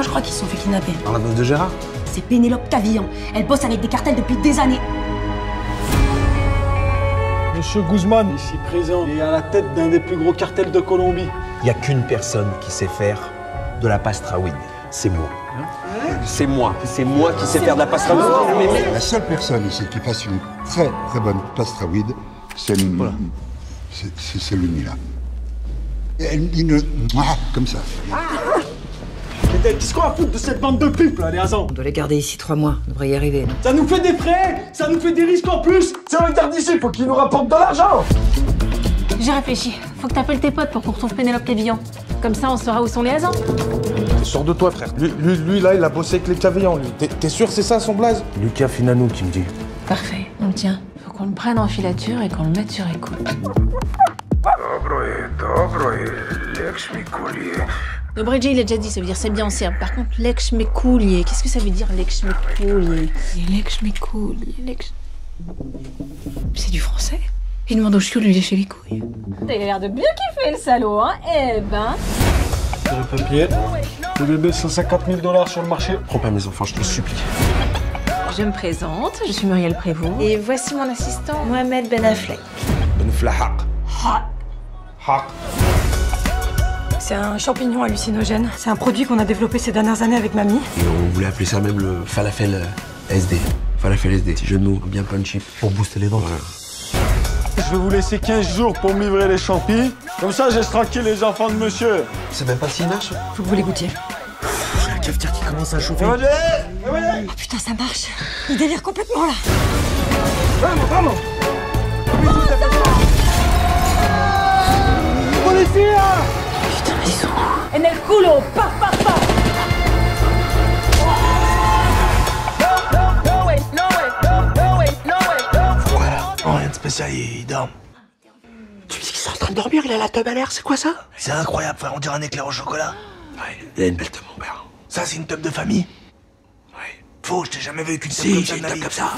gamins, je crois qu'ils se sont fait kidnapper. Par la meuf de Gérard? C'est Pénélope Cavillan. Elle bosse avec des cartels depuis des années. Monsieur Guzman, ici présent, est à la tête d'un des plus gros cartels de Colombie. Il n'y a qu'une personne qui sait faire de la pastrawine. C'est moi. C'est moi qui sais faire de la pastrawide. La seule personne ici qui fasse une très très bonne pastrawide, c'est celui-là. Comme ça. Qu'est-ce qu'on va foutre de cette bande de pipes là, les hasans? On doit les garder ici 3 mois, on devrait y arriver. Non? Ça nous fait des frais, ça nous fait des risques en plus. C'est interdit, faut qu'ils nous rapportent de l'argent. J'ai réfléchi, faut que t'appelles tes potes pour qu'on retrouve Pénélope Cavillan. Comme ça, on saura où sont les hasans. Sors de toi, frère. Lui, là, il a bossé avec les Cavillans, lui. T'es sûr c'est ça son blaze? Lucas Finanou qui me dit. Parfait, on le tient. Faut qu'on le prenne en filature et qu'on le mette sur écoute. Le brédjé, il a déjà dit, ça veut dire c'est bien en serbe. Par contre, l'ex-mécoulier, qu'est-ce que ça veut dire l'ex-mécoulier? C'est du français. Il demande au chiot de lui lécher les couilles. T'as l'air de bien kiffer le salaud, hein? Eh ben. Le papier, le bébé, 150 000 $ sur le marché. Prends pas mes enfants, je te supplie. Je me présente, je suis Muriel Prévost. Et voici mon assistant, Mohamed Benaflek. C'est un champignon hallucinogène. C'est un produit qu'on a développé ces dernières années avec mamie. Et on voulait appeler ça même le falafel SD. Falafel SD, petit jeu de mots bien punchy pour booster les dents. Ouais. Je vais vous laisser 15 jours pour me livrer les champis. Comme ça, j'ai tranquille les enfants de monsieur. C'est même pas si nache. Faut que vous les goûtiez. J'ai la cafetière qui commence à chauffer. Oh putain, ça marche. Il délire complètement là. Vraiment. On est ici là. Putain, mais ils sont où? En el culo, paf, paf, paf. Voilà, oh, rien de spécial, il dort. Tu me dis qu'ils sont en train de dormir, il a la teub à l'air, c'est quoi ça? C'est incroyable, frère, on dirait un éclair au chocolat. Ouais, il a une belle teub, mon père. Ça, c'est une teub de famille? Ouais. Faux, je t'ai jamais vu qu'une teub comme ça.